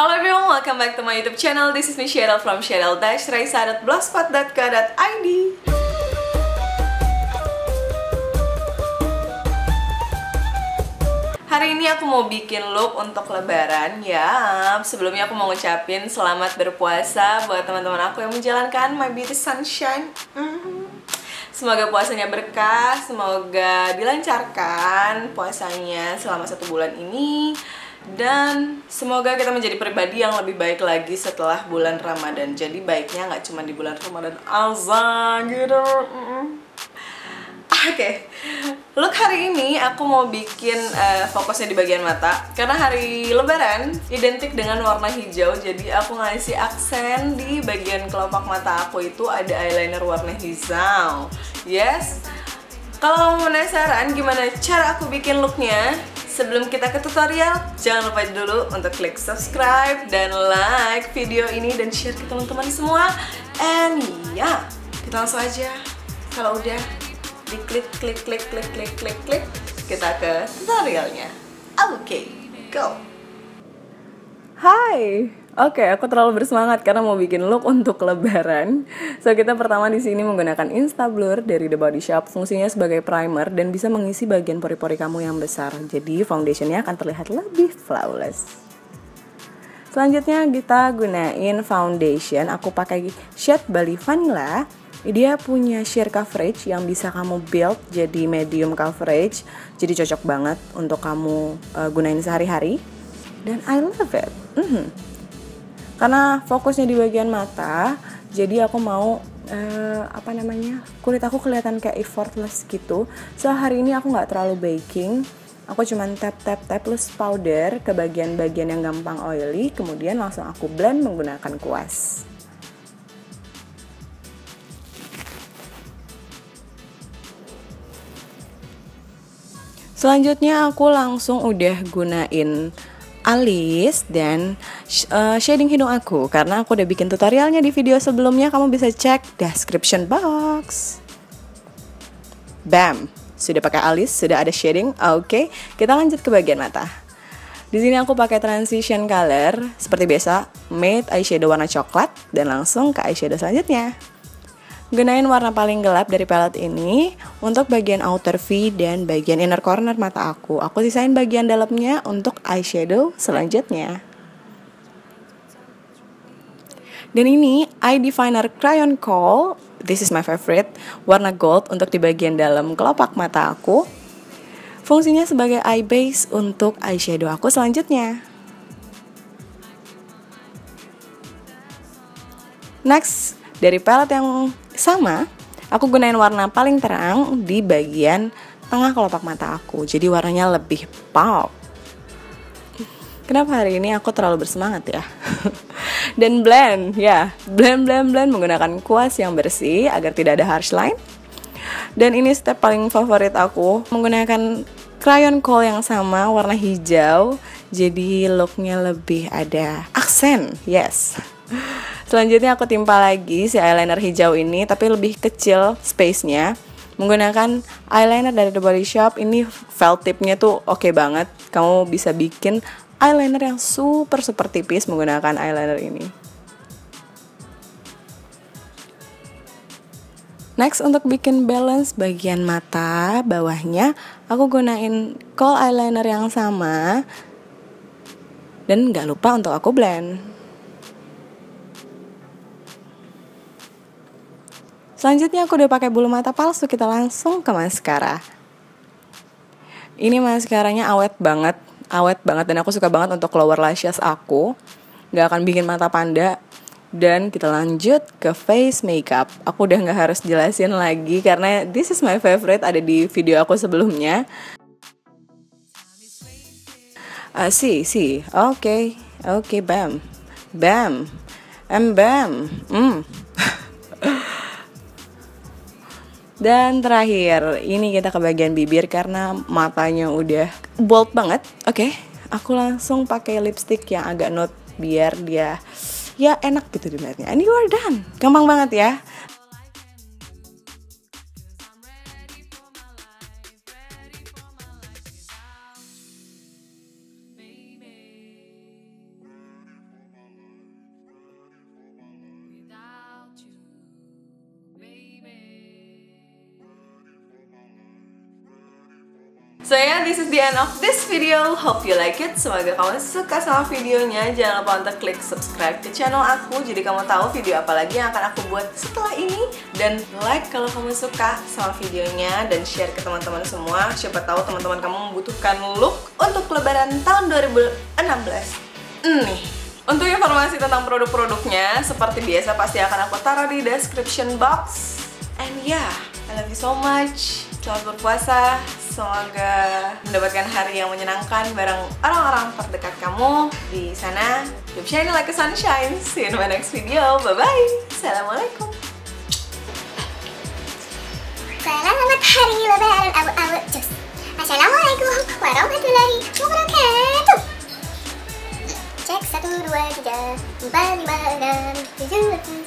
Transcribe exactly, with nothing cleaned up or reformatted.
Hello everyone, welcome back to my YouTube channel. This is me Cheryl from cheryl raissa dot blogspot dot co dot id. Hari ini aku mau bikin look untuk lebaran ya. Sebelumnya aku mau ngucapin selamat berpuasa buat teman-teman aku yang menjalankan My Beauty Sunshine. Mm. Semoga puasanya berkah, semoga dilancarkan puasanya selama satu bulan ini. Dan semoga kita menjadi pribadi yang lebih baik lagi setelah bulan Ramadan. Jadi baiknya nggak cuma di bulan Ramadan aja gitu. Oke, okay. Look hari ini aku mau bikin uh, fokusnya di bagian mata. Karena hari lebaran identik dengan warna hijau, jadi aku ngasih aksen di bagian kelopak mata aku itu ada eyeliner warna hijau. Yes. Kalau penasaran gimana cara aku bikin looknya, sebelum kita ke tutorial, jangan lupa dulu untuk klik subscribe dan like video ini dan share ke teman-teman semua. And ya, yeah, kita langsung aja. Kalau udah diklik, klik, klik, klik, klik, klik, klik, kita ke tutorialnya. Oke, okay, go. Hai. Oke, okay, aku terlalu bersemangat karena mau bikin look untuk lebaran. So, kita pertama di sini menggunakan Insta Blur dari The Body Shop. Fungsinya sebagai primer dan bisa mengisi bagian pori-pori kamu yang besar. Jadi, foundationnya akan terlihat lebih flawless. Selanjutnya, kita gunain foundation. Aku pakai shade Bali Vanilla. Dia punya sheer coverage yang bisa kamu build jadi medium coverage. Jadi, cocok banget untuk kamu uh, gunain sehari-hari. Dan I love it. Mm-hmm. Karena fokusnya di bagian mata, jadi aku mau uh, apa namanya kulit aku kelihatan kayak effortless gitu. So hari ini aku nggak terlalu baking, aku cuman tap tap tap plus powder ke bagian-bagian yang gampang oily, kemudian langsung aku blend menggunakan kuas. Selanjutnya aku langsung udah gunain alis dan uh, shading hidung aku karena aku udah bikin tutorialnya di video sebelumnya, kamu bisa cek description box. Bam, sudah pakai alis, sudah ada shading. Oke, okay, kita lanjut ke bagian mata. Di sini aku pakai transition color seperti biasa, matte eyeshadow warna coklat dan langsung ke eyeshadow selanjutnya. Gunain warna paling gelap dari palette ini untuk bagian outer V dan bagian inner corner mata aku. Aku sisain bagian dalamnya untuk eyeshadow selanjutnya. Dan ini eye definer crayon coal. This is my favorite. Warna gold untuk di bagian dalam kelopak mata aku. Fungsinya sebagai eye base untuk eyeshadow aku selanjutnya. Next, dari palette yang sama, aku gunain warna paling terang di bagian tengah kelopak mata aku. Jadi warnanya lebih pop. Kenapa hari ini aku terlalu bersemangat ya? Dan blend, ya. Blend, blend, blend menggunakan kuas yang bersih agar tidak ada harsh line. Dan ini step paling favorit aku, menggunakan crayon coal yang sama warna hijau. Jadi looknya lebih ada aksen, yes. Selanjutnya aku timpa lagi si eyeliner hijau ini, tapi lebih kecil space-nya. Menggunakan eyeliner dari The Body Shop, ini felt tipnya tuh oke okay banget. Kamu bisa bikin eyeliner yang super super tipis menggunakan eyeliner ini. Next, untuk bikin balance bagian mata bawahnya, aku gunain coal eyeliner yang sama. Dan gak lupa untuk aku blend. Selanjutnya aku udah pakai bulu mata palsu, kita langsung ke maskara. Ini maskaranya awet banget, awet banget dan aku suka banget untuk lower lashes aku. Gak akan bikin mata panda. Dan kita lanjut ke face makeup. Aku udah gak harus jelasin lagi karena this is my favorite, ada di video aku sebelumnya. Uh, si, si, oke, okay. oke, okay, bam, bam, and bam, hmm. Dan terakhir, ini kita ke bagian bibir karena matanya udah bold banget. Oke, okay, aku langsung pakai lipstick yang agak nude biar dia ya enak gitu dilihatnya. And you are done. Gampang banget ya. So yeah, this is the end of this video. Hope you like it. Semoga kamu suka sama videonya. Jangan lupa untuk klik subscribe ke channel aku, jadi kamu tahu video apa lagi yang akan aku buat setelah ini. Dan like kalau kamu suka sama videonya, dan share ke teman-teman semua. Siapa tahu teman-teman kamu membutuhkan look untuk Lebaran tahun dua ribu enam belas nih. Untuk informasi tentang produk-produknya, seperti biasa pasti akan aku taruh di description box. And yeah, I love you so much. Selamat berpuasa. Semoga mendapatkan hari yang menyenangkan bareng orang-orang terdekat kamu di sana. Keep shining like the sunshine. See you in my next video. Bye-bye. Assalamualaikum. Selamat hari Lebaran abu-abu cus. Assalamualaikum warahmatullahi wabarakatuh. Cek satu dua tiga empat lima enam tujuh.